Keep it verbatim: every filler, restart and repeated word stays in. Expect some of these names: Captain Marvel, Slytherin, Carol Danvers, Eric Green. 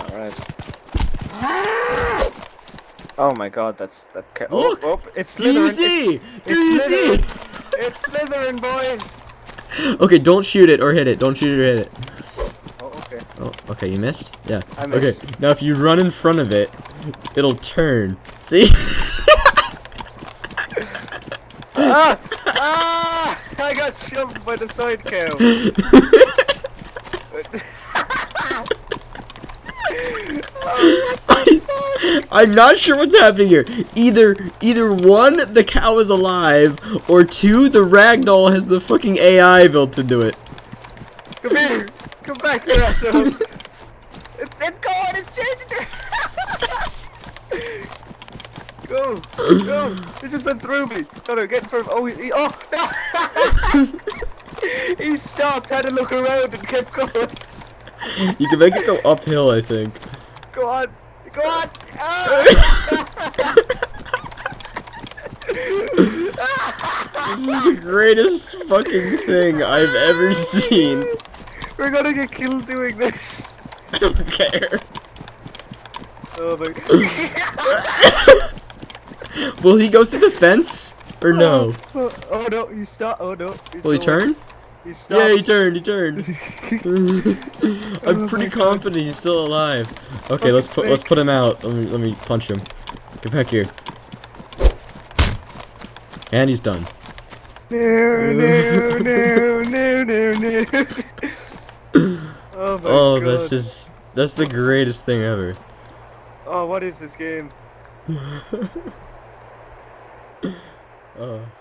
Alright. Oh my god, that's that. Ca Look! Oh, oh, it's Slytherin! Do you see? It, Do it's you Slytherin. see? It's Slytherin, boys! Okay, don't shoot it or hit it. Don't shoot it or hit it. Oh, okay. Oh, okay, you missed? Yeah. I missed. Okay, now if you run in front of it, it'll turn. See? Ah! Ah! I got shoved by the side cow. I, I'm not sure what's happening here. Either, either one, the cow is alive, or two, the ragdoll has the fucking A I built into it. Come here, come back here, asshole. It's it's gone. It's changing. Go, go. It just went through me. No, no, get in front of. Oh, he, oh no. He stopped, had to look around, and kept going. You can make it go uphill, I think. Go on! Go on! Ah! This is the greatest fucking thing I've ever seen. We're gonna get killed doing this. I don't care. Oh my god. Will he go through the fence? Or no? Oh, oh no, you stop. Oh no. He's Will he turn? He yeah, he turned, he turned. I'm pretty confident he's still alive. Okay, let's put let's put him out. Let me let me punch him. Get back here. And he's done. No, no, no, no, no, no. Oh my god. Oh, that's just that's the greatest thing ever. Oh, what is this game? Oh.